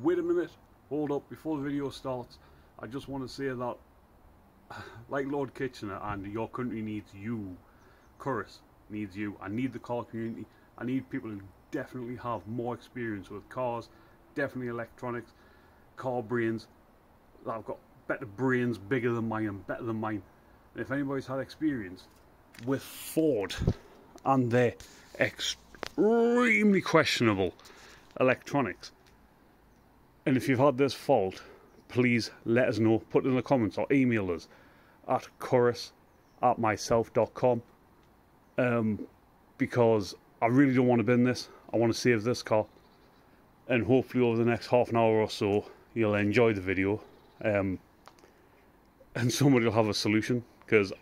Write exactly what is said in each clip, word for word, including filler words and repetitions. Wait a minute, hold up, before the video starts, I just want to say that, like Lord Kitchener and your country needs you, Curse needs you, I need the car community, I need people who definitely have more experience with cars, definitely electronics, car brains, that have got better brains, bigger than mine and better than mine. And if anybody's had experience with Ford and their extremely questionable electronics, and if you've had this fault, please let us know, put it in the comments or email us at curse at myself dot com, um, because I really don't want to bin this. I want to save this car, and hopefully over the next half an hour or so you'll enjoy the video, um, and somebody will have a solution, because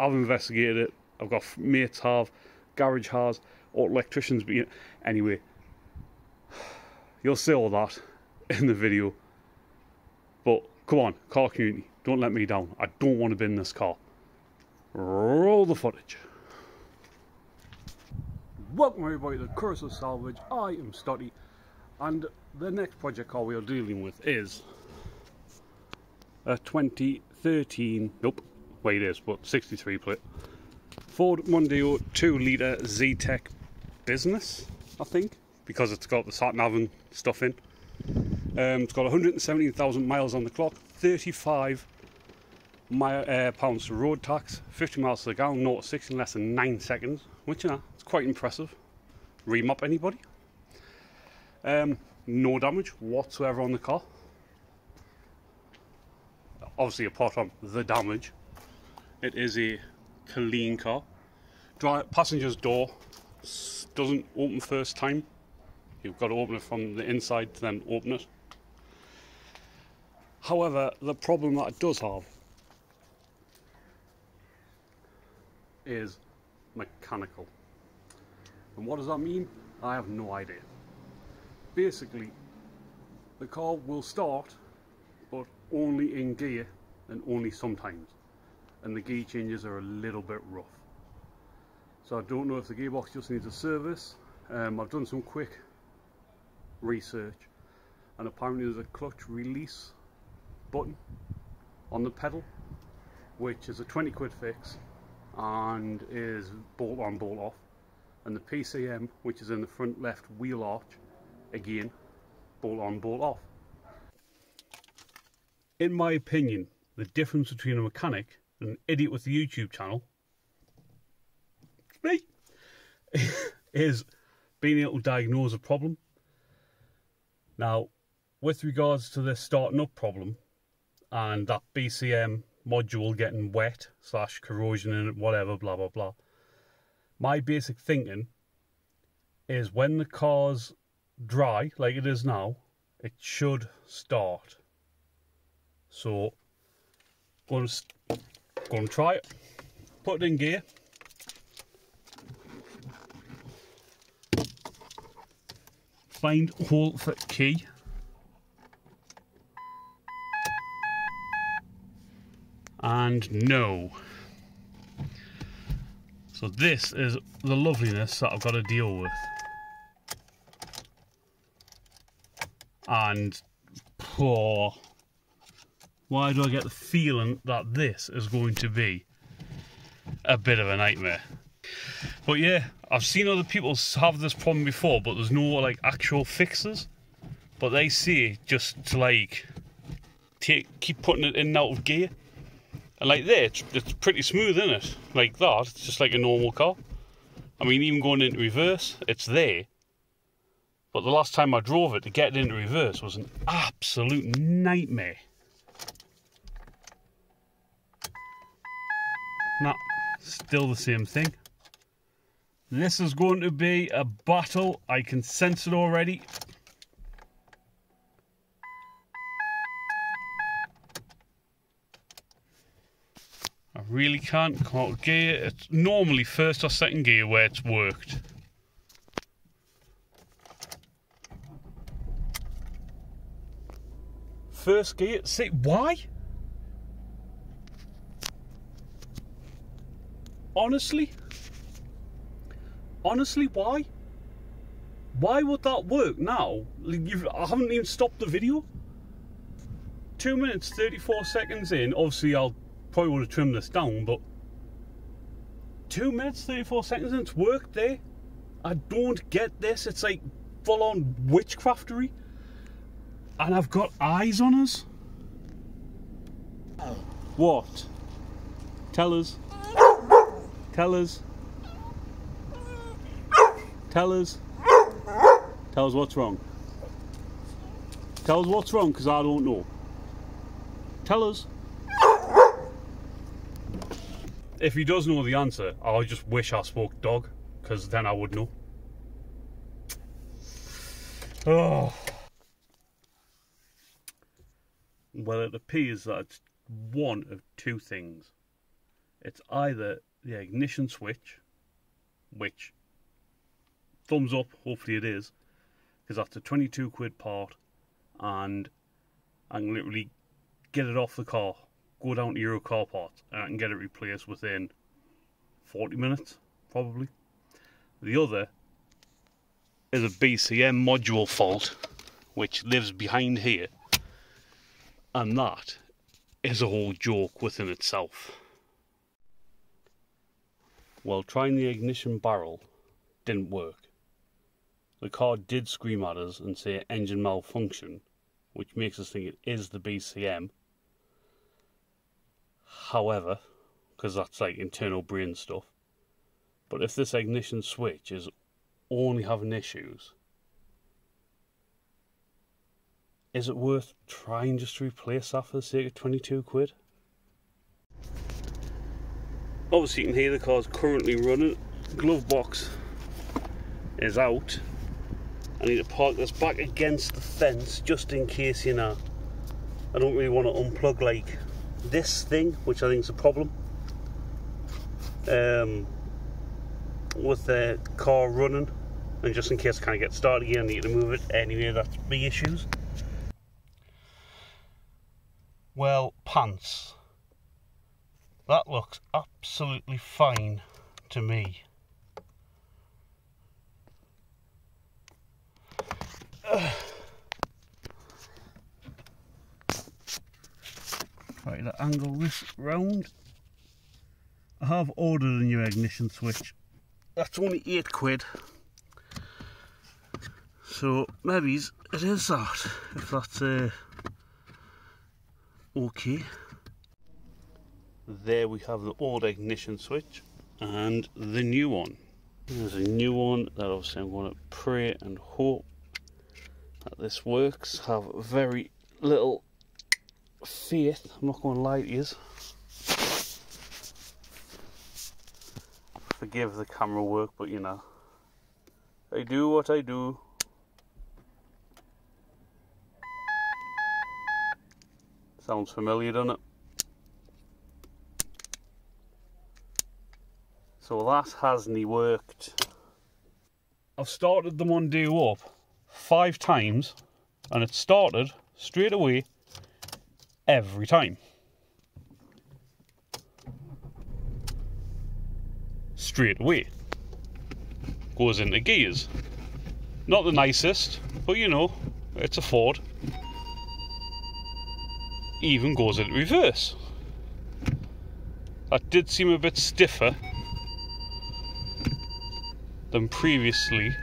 I've investigated it. I've got mates have, garage has, or electricians, but you know, anyway, you'll see all that in the video. But come on, car community, don't let me down. I don't want to bin this car. Roll the footage. Welcome everybody to Curse of Salvage. I am Stotty, and the next project car we are dealing with is a twenty thirteen, nope, wait it is, but sixty-three plate Ford Mondeo two litre Z-Tech business, I think, because it's got the sat nav and stuff in. Um, it's got one hundred seventeen thousand miles on the clock, thirty-five pounds road tax, fifty miles to the gallon, zero to sixty in less than nine seconds, which, you know, it's quite impressive. Remap anybody. Um, no damage whatsoever on the car. Obviously, apart from the damage, it is a clean car. Dry, passenger's door doesn't open first time. You've got to open it from the inside to then open it. However, the problem that it does have is mechanical. And what does that mean? I have no idea. Basically, the car will start, but only in gear and only sometimes. And the gear changes are a little bit rough. So I don't know if the gearbox just needs a service. Um, I've done some quick research, and apparently there's a clutch release button on the pedal, which is a twenty quid fix and is bolt on, bolt off. And the P C M, which is in the front left wheel arch, again bolt on, bolt off. In my opinion, the difference between a mechanic and an idiot with the YouTube channel is being able to diagnose a problem. Now, with regards to this starting up problem and that B C M module getting wet slash corrosion in it, whatever, blah, blah, blah, my basic thinking is when the car's dry, like it is now, it should start. So, I'm going to try it, put it in gear. Find hole for key. And no. So this is the loveliness that I've got to deal with. And poor. Why do I get the feeling that this is going to be a bit of a nightmare? But yeah, I've seen other people have this problem before, but there's no like actual fixes. But they say just to like take, keep putting it in and out of gear. And like there, it's, it's pretty smooth, isn't it? Like that, it's just like a normal car. I mean, even going into reverse, it's there. But the last time I drove it to get it into reverse was an absolute nightmare. Nah, still the same thing. This is going to be a battle. I can sense it already. I really can't come out of gear. It's normally first or second gear where it's worked. First gear, see why? Honestly? Honestly, why? Why would that work now? You've, I haven't even stopped the video. two minutes thirty-four seconds in. Obviously, I'll probably want to trim this down, but two minutes thirty-four seconds and it's worked there. I don't get this. It's like full-on witchcraftery. And I've got eyes on us. Oh. What? Tell us. Tell us. Tell us. Tell us what's wrong. Tell us what's wrong, because I don't know. Tell us. If he does know the answer, I just wish I spoke dog, because then I would know. Oh. Well, it appears that it's one of two things. It's either the ignition switch, which, thumbs up, hopefully it is, because that's a twenty-two quid part, and I can literally get it off the car, go down to Eurocarport, and I can get it replaced within forty minutes, probably. The other is a B C M module fault, which lives behind here, and that is a whole joke within itself. Well, trying the ignition barrel didn't work. The car did scream at us and say engine malfunction, which makes us think it is the B C M. However, because that's like internal brain stuff, but if this ignition switch is only having issues, is it worth trying just to replace that for the sake of twenty-two quid? Obviously you can hear the car's currently running. Glove box is out. I need to park this back against the fence just in case, you know, I don't really want to unplug like this thing, which I think is a problem. Um, with the car running, and just in case I can't get started again, I need to move it anyway, that's the issues. Well, pants. That looks absolutely fine to me. Right, let's angle this round. I have ordered a new ignition switch. That's only eight quid. So maybe it is that, if that's uh, okay. There we have the old ignition switch and the new one. There's a new one that obviously I'm going to pray and hope that this works. Have very little faith, I'm not going to lie to you. Forgive the camera work, but you know, I do what I do. Sounds familiar, doesn't it? So that hasn't worked. I've started the Mondeo up five times and it started straight away every time. Straight away. Goes into gears. Not the nicest, but you know, it's a Ford. Even goes into reverse. That did seem a bit stiffer than previously.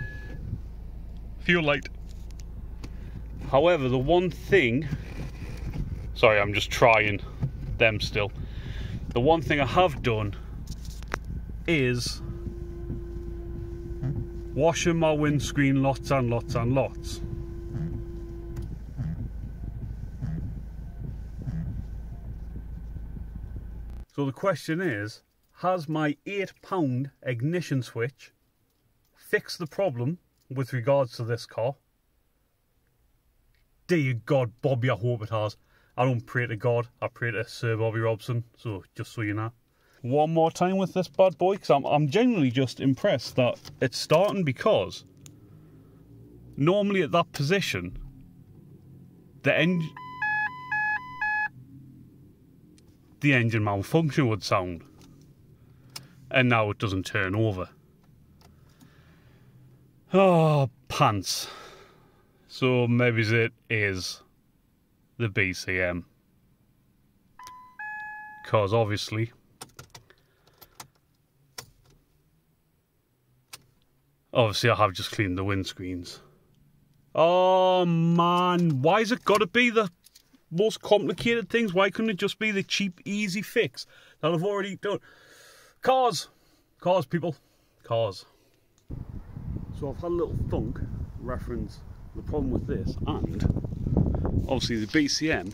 Fuel light. However, the one thing, sorry, I'm just trying them still. The one thing I have done is washing my windscreen lots and lots and lots. So the question is, has my eight pound ignition switch fixed the problem with regards to this car? Dear God, Bobby, I hope it has. I don't pray to God, I pray to Sir Bobby Robson, so just so you know. One more time with this bad boy, because I'm, I'm genuinely just impressed that it's starting, because normally at that position, the, en the engine malfunction would sound, and now it doesn't turn over. Oh, pants. So maybe that is the B C M. Because obviously, obviously I have just cleaned the windscreens. Oh man, why has it got to be the most complicated things? Why couldn't it just be the cheap, easy fix that I've already done? Cars, cars people, cars. So I've had a little thunk, reference the problem with this, and obviously the B C M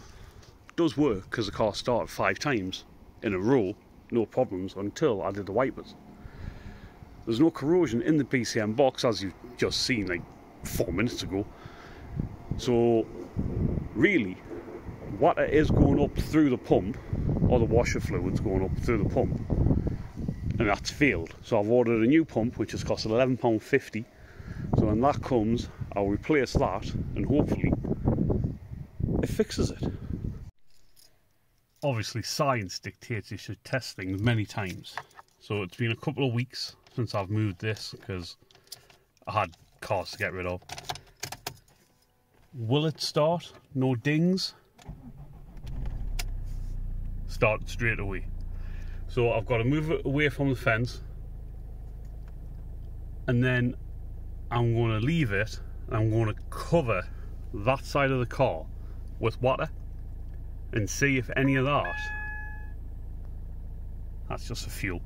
does work because the car started five times in a row, no problems, until I did the wipers. There's no corrosion in the B C M box, as you've just seen like four minutes ago. So really, water is going up through the pump, or the washer fluid's going up through the pump, and that's failed. So I've ordered a new pump, which has cost eleven pounds fifty. So when that comes, I'll replace that, and hopefully it fixes it. Obviously science dictates you should test things many times. So it's been a couple of weeks since I've moved this, because I had cars to get rid of. Will it start? No dings. Start straight away. So I've got to move it away from the fence, and then I'm going to leave it, and I'm going to cover that side of the car with water and see if any of that, that's just the fuel,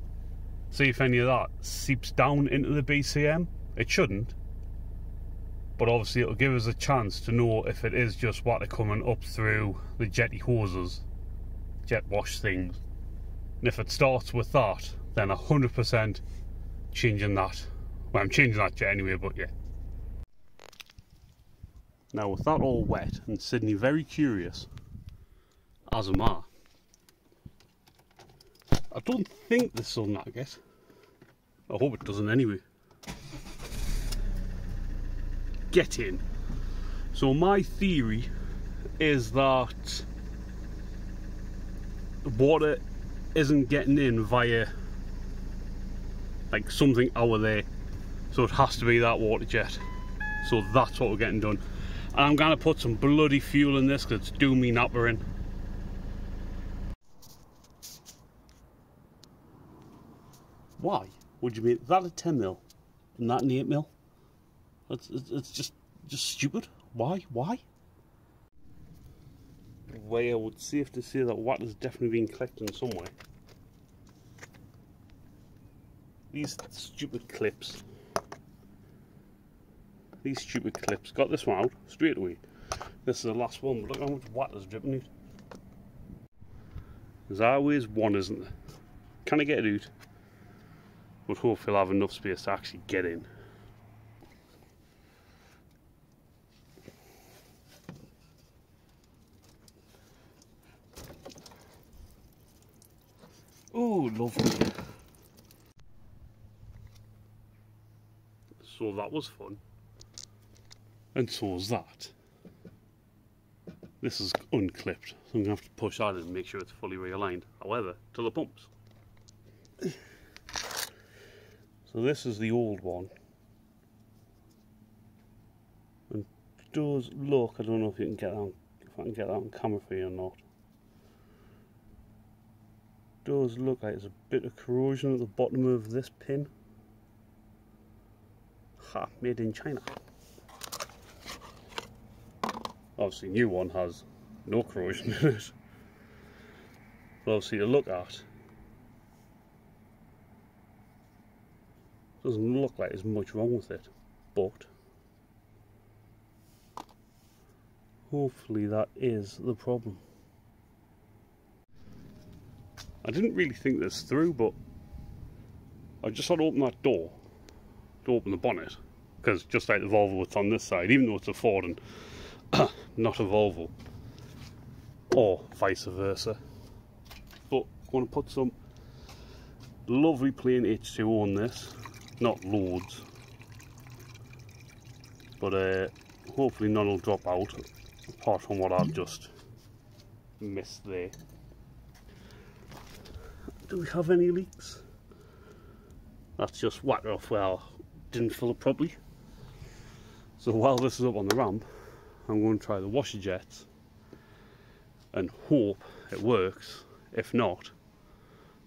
see if any of that seeps down into the B C M. It shouldn't, but obviously it'll give us a chance to know if it is just water coming up through the jetty hoses, jet wash things. And if it starts with that, then one hundred percent changing that. Well, I'm changing that jet anyway, but yeah. Now with that all wet, and Sydney very curious, as am I, I don't think this will not get. I hope it doesn't anyway. Get in. So my theory is that water isn't getting in via like something out of there, so it has to be that water jet. So that's what we're getting done. And I'm gonna put some bloody fuel in this because it's doing me nappering. Why would you make that a ten mil and that an eight mil? It's, it's, it's just just stupid. Why? Why? Well, I would safe to say that water's definitely been collecting somewhere. These stupid clips. These stupid clips. Got this one out straight away. This is the last one, but look how much water's dripping out. There's always one, isn't there? Can I get it out? But hopefully I'll have enough space to actually get in. Oh, lovely. So that was fun. And so was that. This is unclipped, so I'm going to have to push that in and make sure it's fully realigned. However, to the pumps. So this is the old one. And it does look, I don't know if you can get that on, if I can get that on camera for you or not. It does look like there's a bit of corrosion at the bottom of this pin. Ha, made in China. Obviously new one has no corrosion in it. But obviously to look at, doesn't look like there's much wrong with it, but hopefully that is the problem. I didn't really think this through, but I just had to open that door to open the bonnet, because just like the Volvo, it's on this side, even though it's a Ford and not a Volvo, or vice versa. But I'm going to put some lovely plain H two O on this. Not loads, but uh, hopefully none will drop out, apart from what I've just missed there. Do we have any leaks? That's just whacked off. Well, didn't fill it properly. So while this is up on the ramp, I'm going to try the washer jets and hope it works. If not,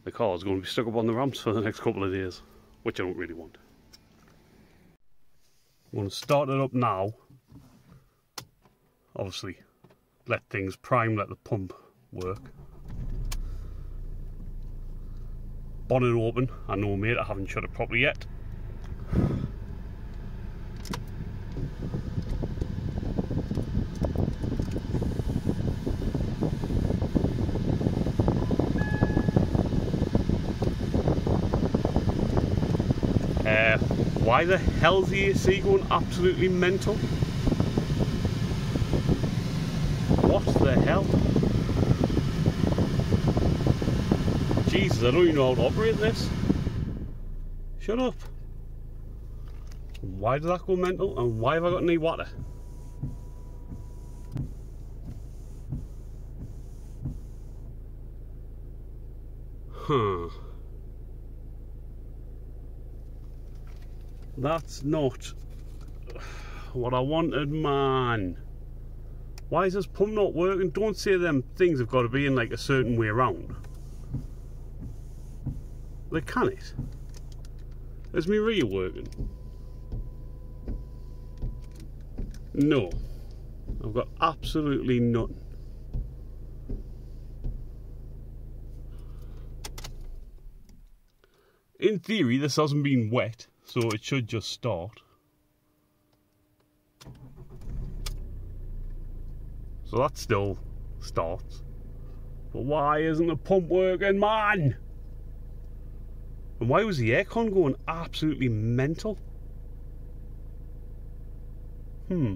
the car's going to be stuck up on the ramps for the next couple of days, which I don't really want. I'm going to start it up now. Obviously, let things prime, let the pump work. Bonnet open. I know, mate, I haven't shut it properly yet. Uh, why the hell's the A C going absolutely mental? What the hell? Jesus, I don't even know how to operate this. Shut up. Why did that go mental, and why have I got any water? Huh. That's not what I wanted, man. Why is this pump not working? Don't say them things have got to be in like a certain way around. They can't. Is my rear working? No. I've got absolutely nothing. In theory, this hasn't been wet, so it should just start. So that still starts. But why isn't the pump working, man? And why was the aircon going absolutely mental? Hmm.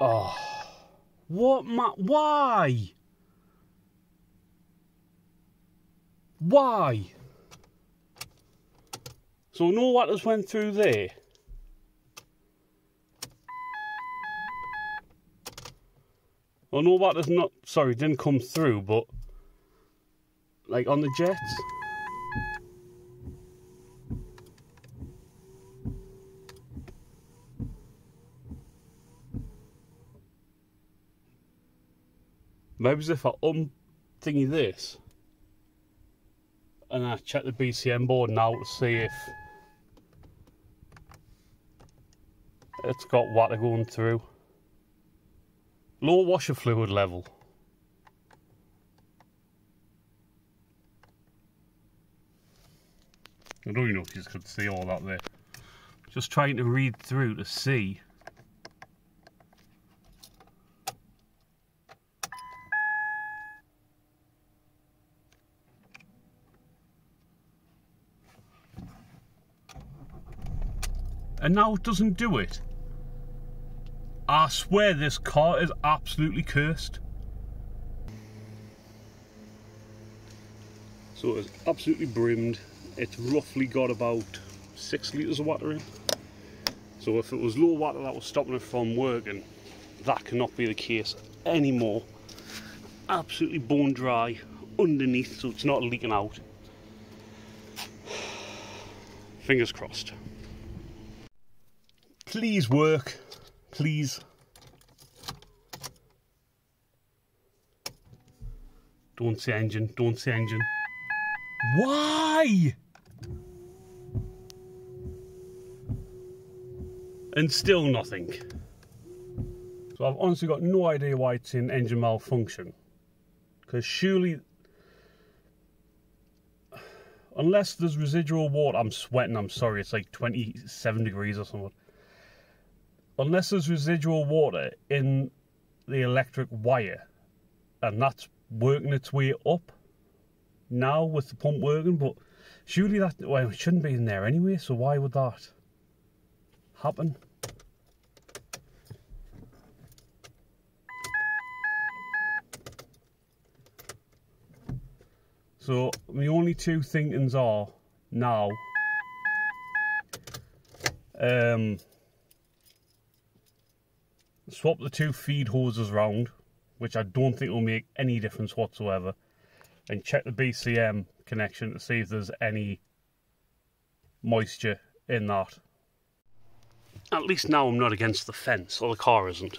Oh. What, ma- why? Why? So no waters went through there. Well, no waters not, sorry, didn't come through, but like on the jets. Maybe if I um thingy this and I check the B C M board now to see if it's got water going through. Low washer fluid level. I don't even know if you could see all that there. Just trying to read through to see. And now it doesn't do it. I swear this car is absolutely cursed. So it's absolutely brimmed. It's roughly got about six litres of water in. So if it was low water that was stopping it from working, that cannot be the case anymore. Absolutely bone dry underneath, so it's not leaking out. Fingers crossed. Please work. Please. Don't say engine, don't say engine. Why? And still nothing. So I've honestly got no idea why it's in engine malfunction. Because surely, unless there's residual water, I'm sweating, I'm sorry, it's like twenty-seven degrees or something. Unless there's residual water in the electric wire, and that's working its way up now with the pump working, but surely that, well, it shouldn't be in there anyway, so why would that happen? So the only two thinkings are now, um, swap the two feed hoses round, which I don't think will make any difference whatsoever, and check the B C M connection to see if there's any moisture in that. At least now I'm not against the fence, or the car isn't.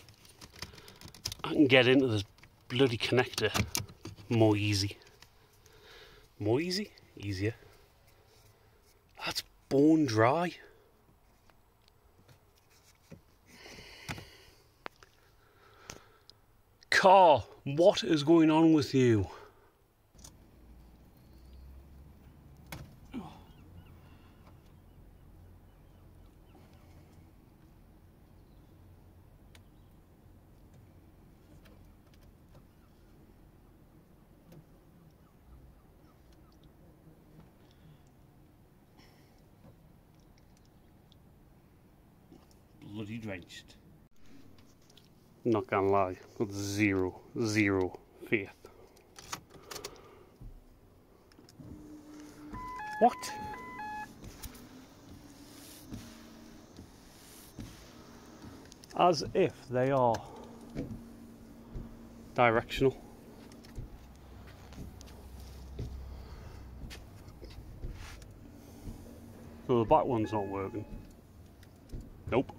I can get into this bloody connector more easy. More easy? Easier. That's bone dry. Car, what is going on with you? Bloody drenched. Not gonna lie, with zero, zero faith. What? As if they are directional. So the back one's not working. Nope.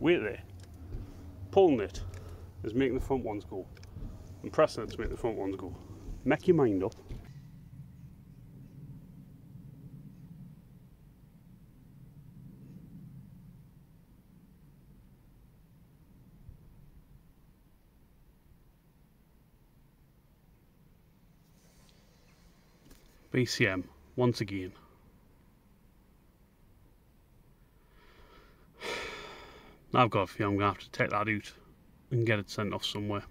Wait there, pulling it is making the front ones go, and pressing it to make the front ones go. Make your mind up. B C M, once again. I've got a feeling I'm going to have to take that out and get it sent off somewhere.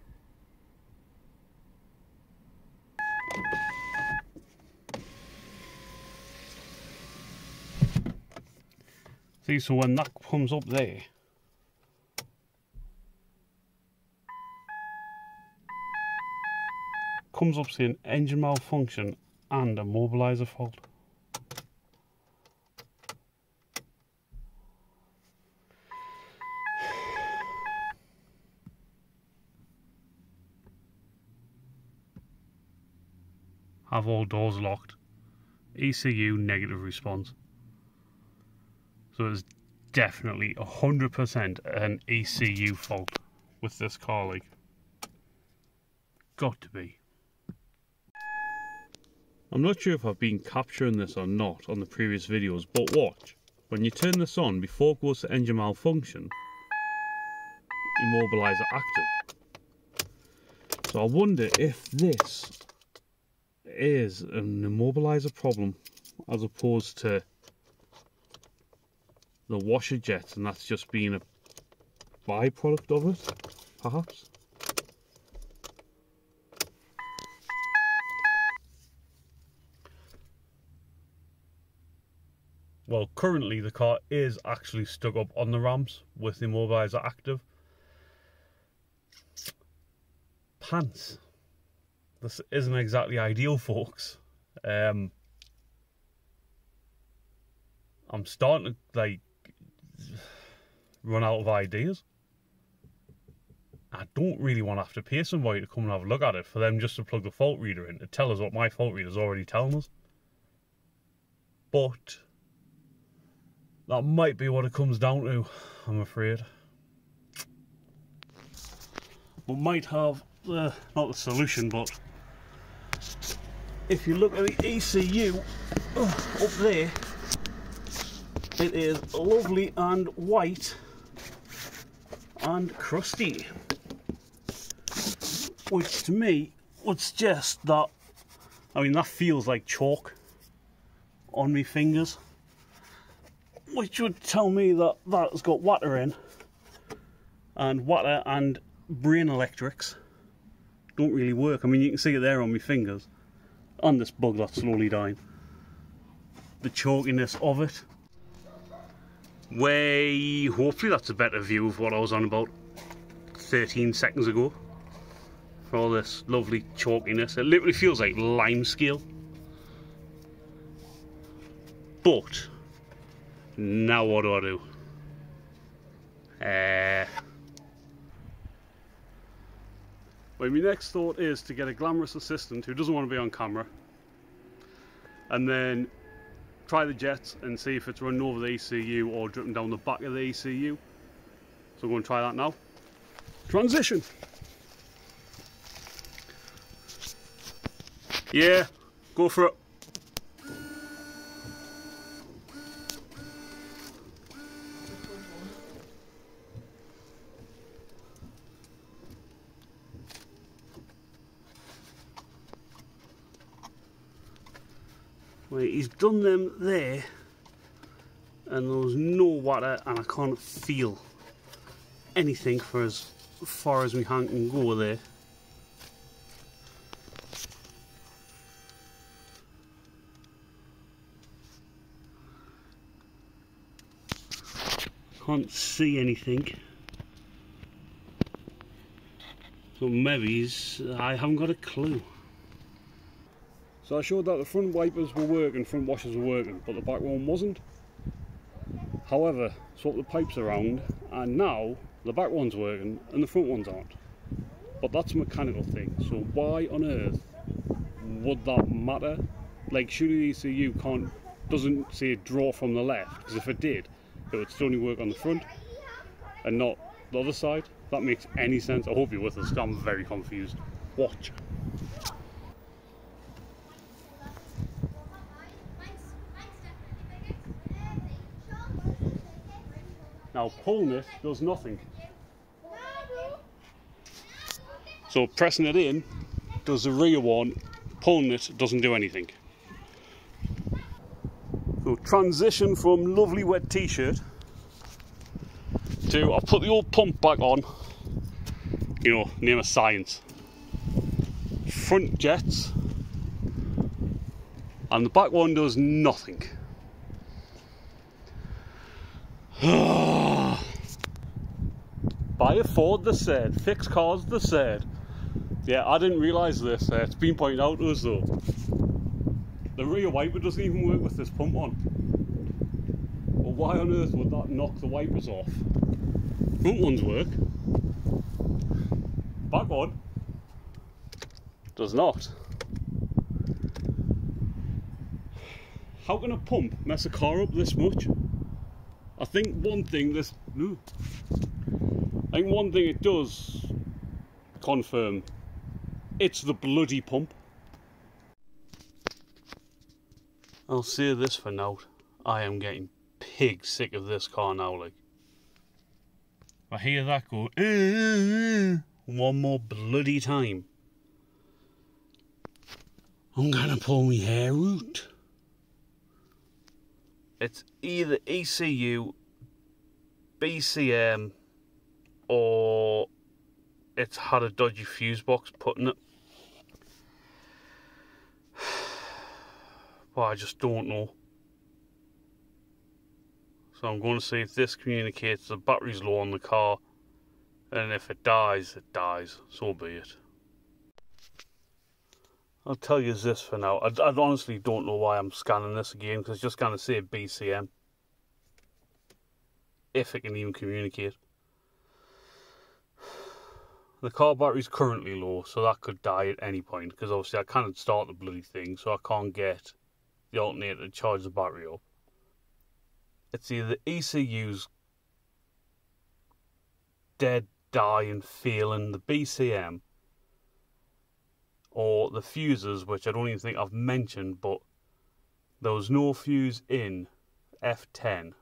See, so when that comes up there, comes up saying engine malfunction and a mobiliser fault. Have all doors locked. E C U negative response. So it's definitely one hundred percent an E C U fault with this car leak. Got to be. I'm not sure if I've been capturing this or not on the previous videos, but watch. When you turn this on, before it goes to engine malfunction, immobiliser active. So I wonder if this is an immobiliser problem as opposed to the washer jets, and that's just being a byproduct of it, perhaps. Well, currently the car is actually stuck up on the ramps with the immobiliser active. Pants. This isn't exactly ideal, folks. Um, I'm starting to, like, run out of ideas. I don't really want to have to pay somebody to come and have a look at it for them just to plug the fault reader in to tell us what my fault reader's already telling us. But that might be what it comes down to, I'm afraid. We might have the, not the solution, but if you look at the E C U uh, up there, it is lovely and white and crusty, which to me would suggest that, I mean, that feels like chalk on my fingers, which would tell me that that's got water in, and water and brain electrics don't really work. I mean, you can see it there on my fingers, on this bug that's slowly dying, the chalkiness of it. Way, hopefully that's a better view of what I was on about thirteen seconds ago, for all this lovely chalkiness. It literally feels like lime scale, but now what do I do? Uh, Well, my next thought is to get a glamorous assistant who doesn't want to be on camera, and then try the jets and see if it's running over the E C U or dripping down the back of the E C U. So I'm going to try that now. Transition. Yeah, go for it. Wait, he's done them there, and there was no water, and I can't feel anything for as far as my hand can go there. Can't see anything. So maybe I haven't got a clue. So I showed that the front wipers were working, front washers were working, but the back one wasn't. However, swap the pipes around and now the back one's working and the front ones aren't. But that's a mechanical thing, so why on earth would that matter? Like, surely the E C U can't, doesn't say draw from the left, because if it did, it would still only work on the front and not the other side. If that makes any sense, I hope you're with us, I'm very confused. Watch. Now pulling it does nothing. So pressing it in does the rear one, pulling it doesn't do anything. So transition from lovely wet t-shirt to I'll put the old pump back on, you know, name of science. Front jets and the back one does nothing. Buy a Ford, the said. Fix cars, the said. Yeah, I didn't realise this. Uh, it's been pointed out to us though. The rear wiper doesn't even work with this pump on. Well, why on earth would that knock the wipers off? Front ones work. Back one does not. How can a pump mess a car up this much? I think one thing this ooh, I think one thing it does confirm, it's the bloody pump. I'll say this for now, I am getting pig sick of this car now. Like, I hear that go uh, one more bloody time, I'm gonna pull my hair out. It's either E C U, B C M, or it's had a dodgy fuse box putting it. Well, I just don't know. So I'm going to see if this communicates the battery's low on the car, and if it dies, it dies. So be it. I'll tell you this for now, I, I honestly don't know why I'm scanning this again, because it's just going to say B C M. If it can even communicate. The car battery's currently low, so that could die at any point, because obviously I can't start the bloody thing, so I can't get the alternator to charge the battery up. It's either the E C U's dead, dying, failing, the B C M, or the fuses, which I don't even think I've mentioned, but there was no fuse in F ten,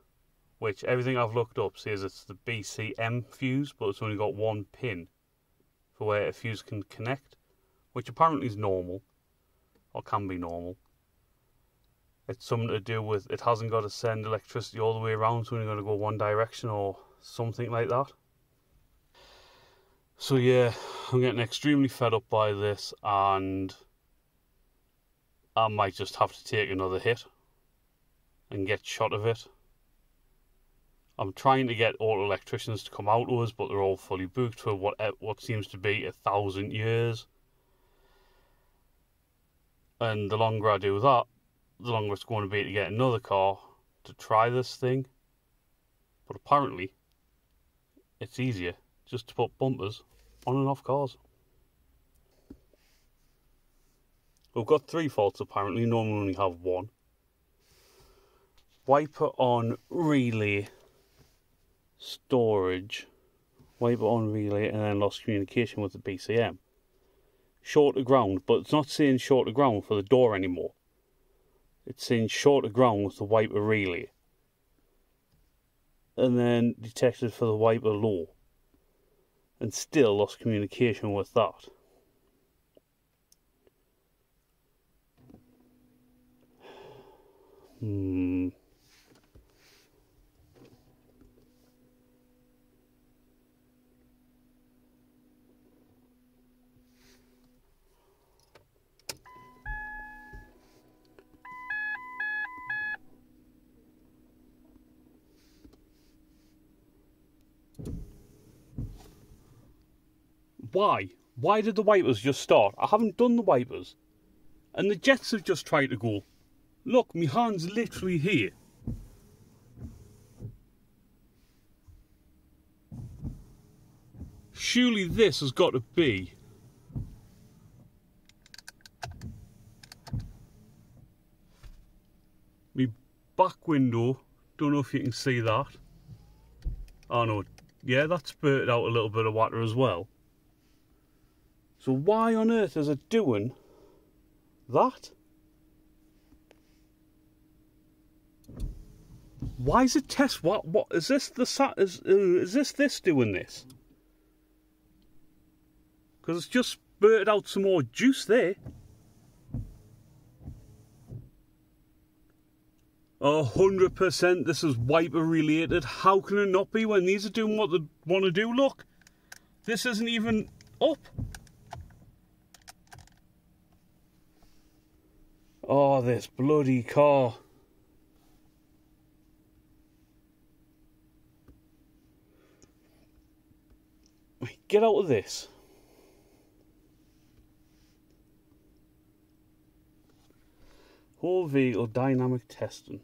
which everything I've looked up says it's the B C M fuse, but it's only got one pin for where a fuse can connect, which apparently is normal, or can be normal. It's something to do with it hasn't got to send electricity all the way around, so it's only going to go one direction or something like that. So yeah, I'm getting extremely fed up by this, and I might just have to take another hit and get shot of it. I'm trying to get auto electricians to come out to us, but they're all fully booked for what what seems to be a thousand years. And the longer I do that, the longer it's going to be to get another car to try this thing. But apparently, it's easier just to put bumpers on and off cars. We've got three faults apparently, normally only have one. Wiper on relay, storage, wiper on relay, and then lost communication with the B C M. Short to ground, but it's not saying short to ground for the door anymore. It's saying short to ground with the wiper relay. And then detected for the wiper low. And still lost communication with that. Hmm. Why? Why did the wipers just start? I haven't done the wipers. And the jets have just tried to go. Look, my hand's literally here. Surely this has got to be... my back window. Don't know if you can see that. Oh no, yeah, that spurted out a little bit of water as well. So why on earth is it doing that? Why is it test what what is this the is is this this doing this? Because it's just spurted out some more juice there. A hundred percent, this is wiper related. How can it not be when these are doing what they want to do? Look, this isn't even up. Oh, this bloody car. Get out of this. Whole vehicle dynamic testing.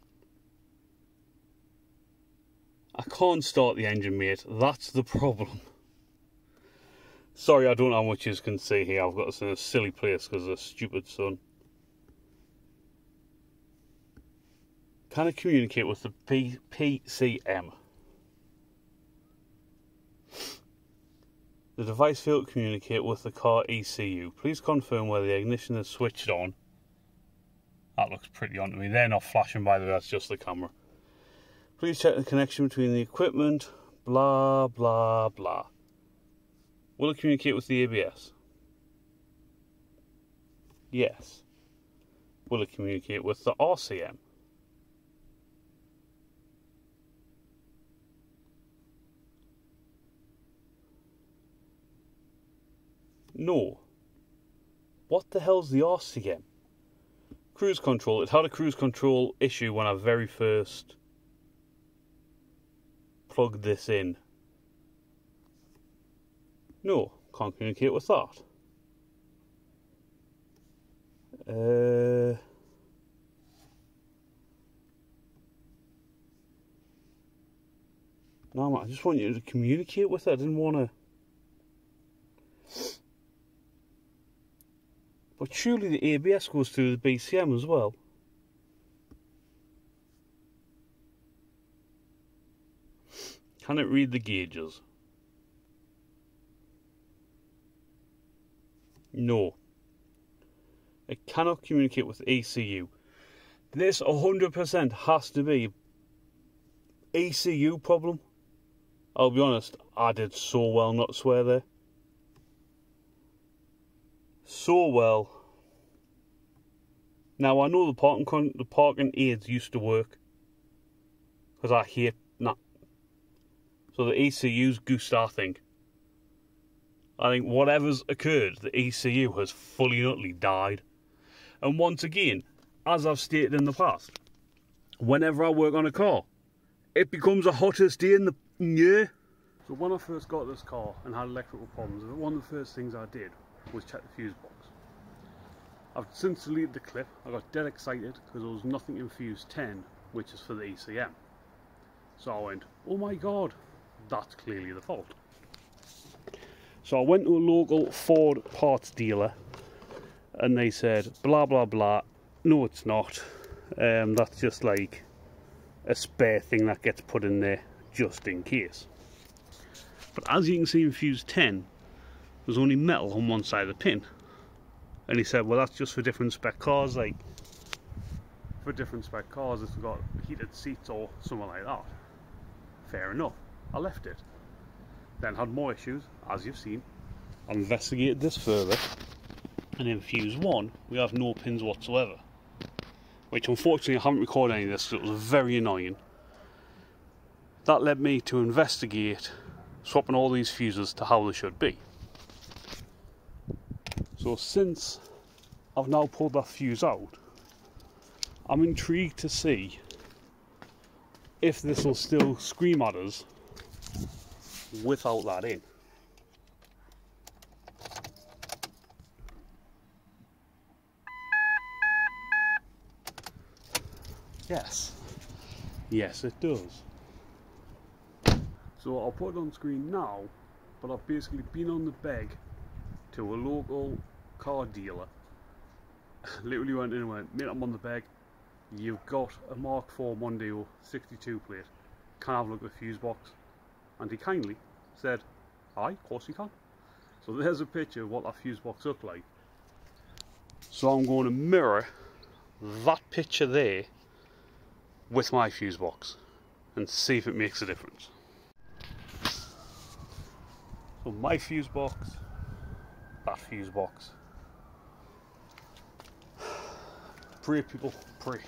I can't start the engine, mate. That's the problem. Sorry, I don't know how much you can see here. I've got this in a silly place because of the stupid sun. Can I communicate with the P C M? The device failed to communicate with the car E C U. Please confirm whether the ignition is switched on. That looks pretty on to me. They're not flashing, by the way, that's just the camera. Please check the connection between the equipment. Blah, blah, blah. Will it communicate with the A B S? Yes. Will it communicate with the R C M? No. What the hell's the R C M? Cruise control. It had a cruise control issue when I very first plugged this in. No, can't communicate with that. Uh, no, man, I just want you to communicate with it. I didn't want to... But surely the A B S goes through the B C M as well. Can it read the gauges? No. It cannot communicate with E C U. This one hundred percent has to be E C U problem. I'll be honest, I did so well not to swear there. So well. Now I know the parking con the parking aids used to work, because I hate nah. So the E C U's goosed. I think. I think whatever's occurred, the E C U has fully and utterly died. And once again, as I've stated in the past, whenever I work on a car, it becomes the hottest day in the year. So when I first got this car and had electrical problems, one of the first things I did was check the fuse box. I've since deleted the clip. I got dead excited because there was nothing in fuse ten, which is for the E C M. So I went, oh my god, that's clearly the fault. So I went to a local Ford parts dealer and they said blah blah blah, no it's not, um, that's just like a spare thing that gets put in there just in case. But as you can see in fuse ten, there's only metal on one side of the pin, and he said, well, that's just for different spec cars, like for different spec cars if they've got heated seats or something like that. Fair enough, I left it, then had more issues, as you've seen. I investigated this further, and in fuse one we have no pins whatsoever, which unfortunately I haven't recorded any of this, so it was very annoying. That led me to investigate swapping all these fuses to how they should be. So since I've now pulled that fuse out, I'm intrigued to see if this will still scream at us without that in. Yes, yes it does. So I'll put it on screen now, but I've basically been on the beg to a local car dealer. Literally went in and went, mate, I'm on the beg, you've got a Mark four Mondeo sixty-two plate, can I have a look at the fuse box? And he kindly said, aye, of course you can. So there's a picture of what that fuse box looked like. So I'm going to mirror that picture there with my fuse box and see if it makes a difference. So my fuse box, that fuse box. Pray people, pray.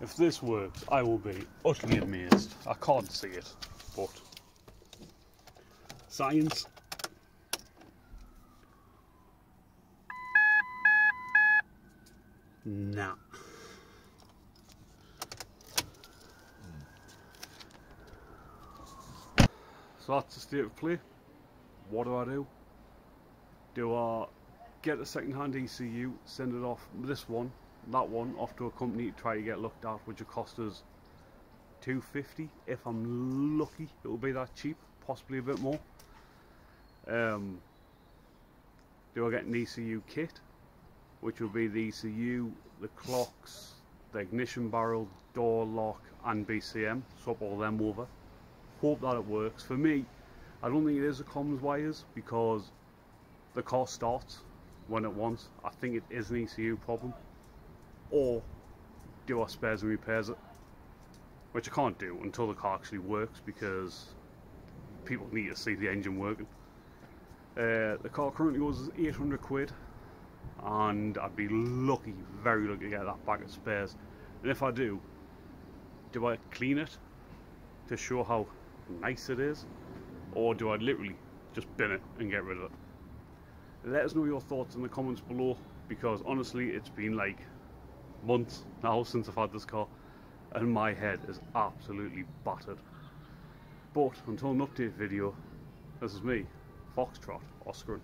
If this works, I will be utterly amazed. I can't see it, but science. Nah. So that's the state of play. What do I do? Do I get a second-hand E C U, send it off, this one, that one, off to a company to try to get looked at, which will cost us two hundred and fifty dollars if I'm lucky. It will be that cheap, possibly a bit more. Um, do I get an E C U kit, which will be the E C U, the clocks, the ignition barrel, door lock, and B C M? Swap all them over. Hope that it works. For me, I don't think it is the comms wires, because the car starts when it wants. I think it is an E C U problem. Or do our spares and repairs it, which I can't do until the car actually works, because people need to see the engine working. Uh, the car currently goes as eight hundred quid, and I'd be lucky, very lucky to get that back at spares. And if I do, do I clean it to show how nice it is, or do I literally just bin it and get rid of it? Let us know your thoughts in the comments below, because honestly it's been like months now since I've had this car and my head is absolutely battered. But until an update video, this is me, Foxtrot Oscarin.